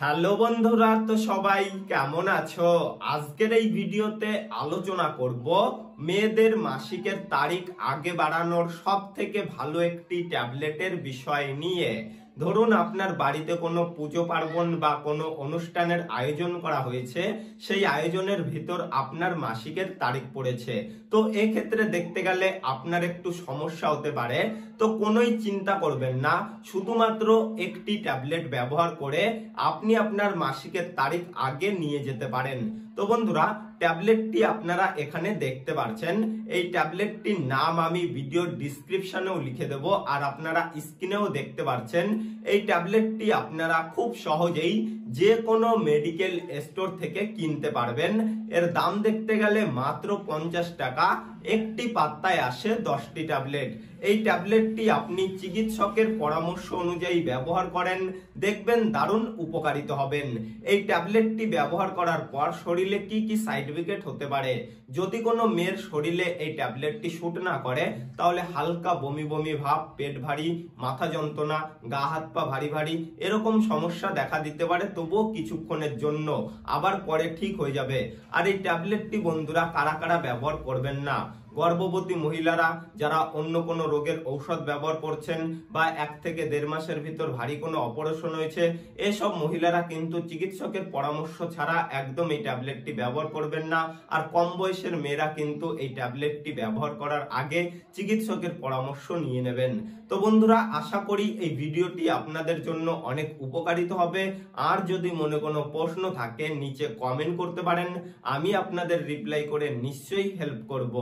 Hello বন্ধুরা, তো সবাই কেমন আছো? আজকের এই ভিডিওতে আলোচনা করব মেয়েদের মাসিকের তারিখ আগে বাড়ানোর সবথেকে ভালো একটি ট্যাবলেটের বিষয় নিয়ে। ধরুন আপনার বাড়িতে কোনো পুজো পার্বণ বা কোনো অনুষ্ঠানের আয়োজন করা হয়েছে, সেই আয়োজনের ভিতর আপনার মাসিকের তারিখ পড়েছে। তো এক্ষেত্রে দেখতে গেলে আপনার একটু সমস্যা হতে পারে। তো কোনোই চিন্তা করবেন না, শুধুমাত্র একটি ট্যাবলেট ব্যবহার করে আপনি আপনার মাসিকের তারিখ আগে নিয়ে যেতে পারেন। তো বন্ধুরা, ট্যাবলেটটি আপনারা এখানে দেখতে পাচ্ছেন। এই ট্যাবলেটটির নাম আমি ভিডিও ডিসক্রিপশনেও লিখে দেব, আর আপনারা স্ক্রিনেও দেখতে পাচ্ছেন। এই ট্যাবলেটটি আপনারা খুব সহজেই যে কোনো মেডিকেল স্টোর থেকে কিনতে পারবেন। এর দাম দেখতে গেলে মাত্র 50 টাকা। একটি পাত্তায় আসে 10টি ট্যাবলেট। এই ট্যাবলেটটি আপনি চিকিৎসকের পরামর্শ অনুযায়ী ব্যবহার করেন, দেখবেন দারুণ উপকারিত হবেন। এই ট্যাবলেটটি ব্যবহার করার পর শরীরে কি কি সাইড এফেক্ট হতে পারে? যদি কোনো মেয়ের শরীরে এই ট্যাবলেটটি শুট না করে, তাহলে হালকা বমি বমি ভাব, পেট ভারী, মাথা যন্ত্রণা, গা হাত পা ভারী ভারী এরকম সমস্যা দেখা দিতে পারে, তবুও কিছুক্ষণের জন্য, আবার পরে ঠিক হয়ে যাবে। আর এই ট্যাবলেটটি বন্ধুরা কারা কারা ব্যবহার করবেন না? গর্ভবতী মহিলারা, যারা অন্য কোনো রোগের ঔষধ ব্যবহার করছেন, বা 1 থেকে দেড় মাসের ভিতর ভারী কোনো অপারেশন হয়েছে, এসব মহিলারা কিন্তু চিকিৎসকের পরামর্শ ছাড়া একদম এই ট্যাবলেটটি ব্যবহার করবেন না। আর কম বয়সের মেয়েরা কিন্তু এই ট্যাবলেটটি ব্যবহার করার আগে চিকিৎসকের পরামর্শ নিয়ে নেবেন। তো বন্ধুরা, আশা করি এই ভিডিওটি আপনাদের জন্য অনেক উপকারিত হবে। আর যদি মনে কোনো প্রশ্ন থাকে নিচে কমেন্ট করতে পারেন, আমি আপনাদের রিপ্লাই করে নিশ্চয়ই হেল্প করব।